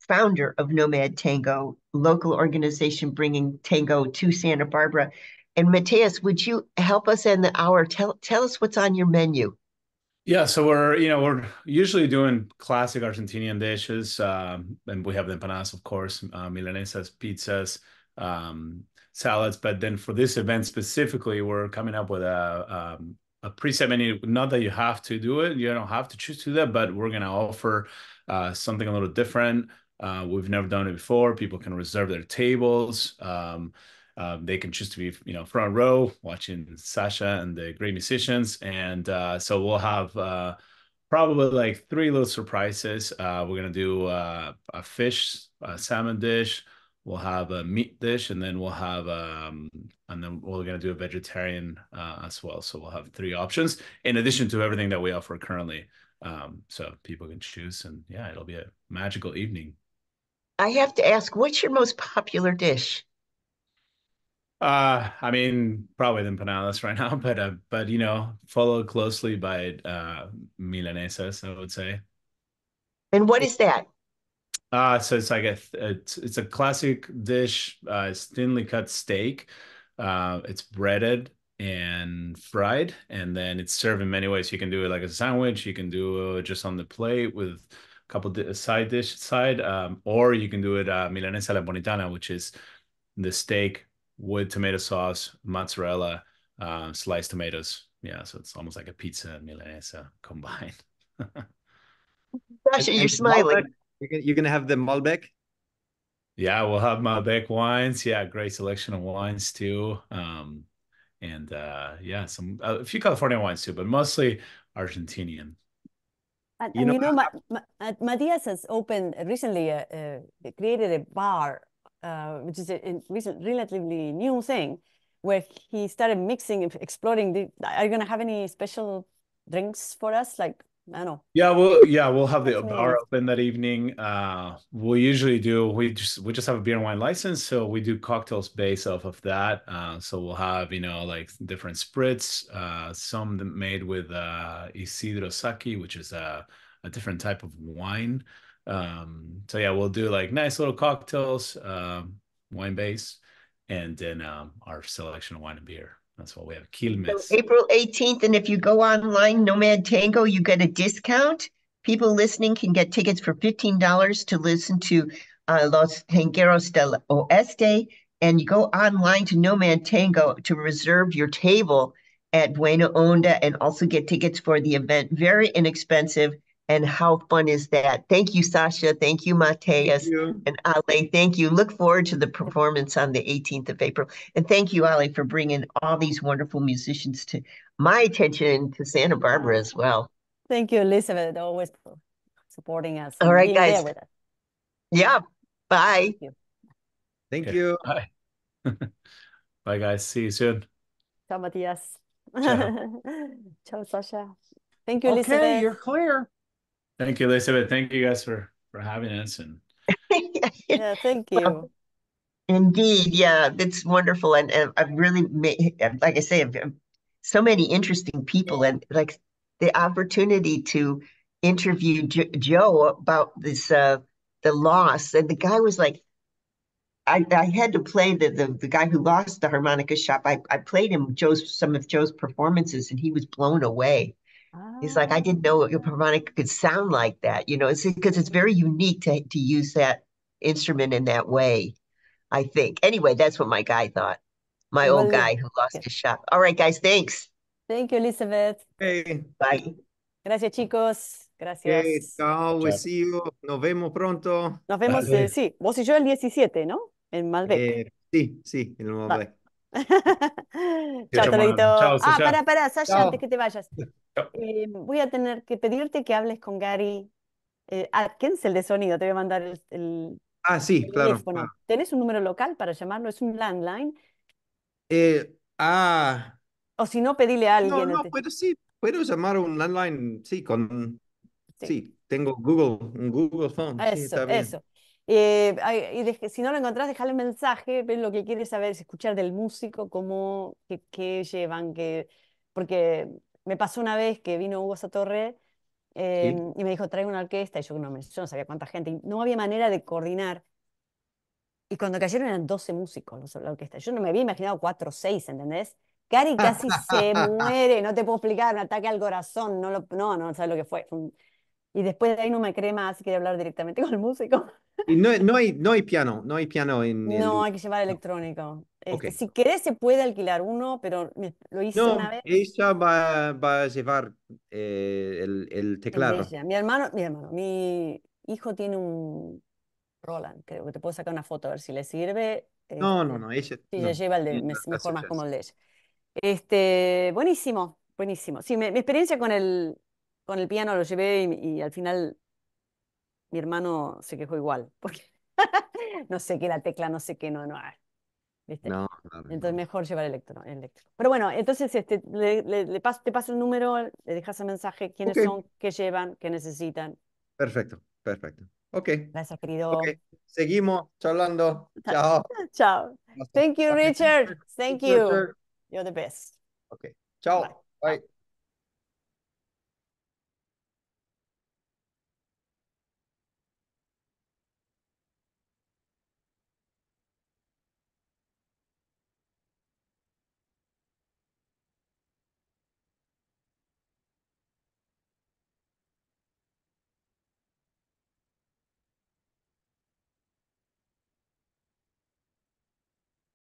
founder of Nomad Tango, local organization bringing tango to Santa Barbara. And Matias, would you help us end the hour? Tell tell us what's on your menu. Yeah, so we're you know we're usually doing classic Argentinian dishes, um, and we have the empanadas, of course, uh, milanesas, pizzas, um, salads. But then for this event specifically, we're coming up with a um, a preset menu. Not that you have to do it; you don't have to choose to do that. But we're gonna offer uh, something a little different. Uh, we've never done it before. People can reserve their tables. Um, Uh, they can choose to be, you know, front row watching Sascha and the great musicians. And uh, so we'll have uh, probably like three little surprises. Uh, we're going to do uh, a fish, a salmon dish. We'll have a meat dish, and then we'll have, um, and then we're going to do a vegetarian uh, as well. So we'll have three options in addition to everything that we offer currently. Um, so people can choose, and yeah, it'll be a magical evening. I have to ask, what's your most popular dish? Uh, I mean, probably the empanadas right now, but, uh, but, you know, followed closely by, uh, milanesas, I would say. And what is that? Uh, so it's like a, it's, it's a classic dish. Uh, it's thinly cut steak. Uh, it's breaded and fried, and then it's served in many ways. You can do it like a sandwich. You can do it just on the plate with a couple of side dish side, um, or you can do it, uh, milanesa alla napolitana, which is the steak with tomato sauce, mozzarella, uh, sliced tomatoes. Yeah, so it's almost like a pizza and milanesa combined. Sascha, you're smiling. You're going to have the Malbec? Yeah, we'll have Malbec wines. Yeah, great selection of wines too. Um, and uh, yeah, some a few California wines too, but mostly Argentinian. And you and know, you know Ma Ma Matias has opened recently, uh, uh, created a bar, Uh, which is a, a recent, relatively new thing, where he started mixing and exploring. The, are you going to have any special drinks for us? Like, I don't know. Yeah, we'll, yeah, we'll have the bar open that evening. Uh, we usually do, we just, we just have a beer and wine license, so we do cocktails based off of that. Uh, so we'll have, you know, like different spritz, uh, some made with uh, Isidro Saki, which is a, a different type of wine. Um, so yeah, we'll do like nice little cocktails, um, wine base, and then, um, our selection of wine and beer. That's what we have. Quilmes. So April eighteenth. And if you go online, Nomad Tango, you get a discount. People listening can get tickets for fifteen dollars to listen to, uh, Los Tangueros del Oeste. And you go online to Nomad Tango to reserve your table at Buena Onda and also get tickets for the event. Very inexpensive. And how fun is that? Thank you, Sascha. Thank you, Matias. Thank you. And Ale. Thank you. Look forward to the performance on the eighteenth of April. And thank you, Ale, for bringing all these wonderful musicians to my attention, to Santa Barbara as well. Thank you, Elizabeth, always for supporting us. All right, guys. With us. Yeah. Bye. Thank you. Thank okay. you. Bye. Bye, guys. See you soon. Ciao, Matias. Ciao, Ciao Sascha. Thank you, Elizabeth. Okay, you're clear. Thank you, Elizabeth. Thank you guys for, for having us. And yeah, thank you. Well, indeed. Yeah, it's wonderful. And, and I've really made, like I say, I've, I've, so many interesting people, and like the opportunity to interview Jo Joe about this, uh, the loss. And the guy was like, I, I had to play the, the the guy who lost the harmonica shop. I, I played him Joe's some of Joe's performances, and he was blown away. He's like, I didn't know what your harmonica could sound like that, you know, it's because it's very unique to, to use that instrument in that way, I think. Anyway, that's what my guy thought, my well, old guy who lost okay. his shop. All right, guys, thanks. Thank you, Elizabeth. Hey. Bye. Gracias, chicos. Gracias. ¿Qué tal? Nos vemos pronto. Nos vemos, vale. eh, sí, vos y yo el diecisiete, ¿no? En Malbec. Eh, sí, sí, en Malbec. Chao, Torito. Chao, ah, para, para, Sasha, chao. Antes que te vayas. Eh, voy a tener que pedirte que hables con Gary eh, Atkins, el de sonido. Te voy a mandar el, el Ah, sí, el claro. teléfono. Ah. ¿Tenés un número local para llamarlo? ¿Es un landline? Eh, ah... O si no, pedile a alguien. No, no, puedo, sí, puedo llamar a un landline, sí, con... Sí, sí tengo Google, un Google Phone. Eso, sí, está bien. Eso. Eh, y de, si no lo encontrás, dejale un mensaje, pero lo que quieres saber es escuchar del músico, cómo, qué, qué llevan, qué... Porque me pasó una vez que vino Hugo Satorre eh, sí. y me dijo, traigo una orquesta, y yo no, yo no sabía cuánta gente, y no había manera de coordinar. Y cuando cayeron eran doce músicos los, la orquesta. Yo no me había imaginado cuatro o seis, ¿entendés? Gary casi se muere, no te puedo explicar, un ataque al corazón, no, lo, no, no sabes lo que fue. Y después de ahí no me cree más, quería hablar directamente con el músico. Y no, no, hay, no hay piano, no hay piano en... en... No, hay que llevar electrónico. Okay. Este, si querés se puede alquilar uno, pero me, lo hice no, una vez. Ella va, va a llevar eh, el, el teclado. El mi hermano, mi hermano, mi hijo tiene un Roland, creo que te puedo sacar una foto a ver si le sirve. No, eh, no, no, ella... Sí, no, ella lleva el de, me, mejor más como el de ella. Este, buenísimo, buenísimo. Sí, mi, mi experiencia con el, con el piano lo llevé y, y al final mi hermano se quejó igual, porque no sé qué la tecla, no sé qué, no, no. ¿Viste? No, no, no. Entonces mejor llevar electro, electro. Pero bueno, entonces este, le, le, le paso, te paso el número, le dejas el mensaje, quiénes okay. son, qué llevan, qué necesitan. Perfecto, perfecto. Ok. Gracias, querido. Okay. Seguimos charlando. Chao. Chao. Thank you, Richard. Thank you. You're the best. Okay. Ciao. Bye. Bye.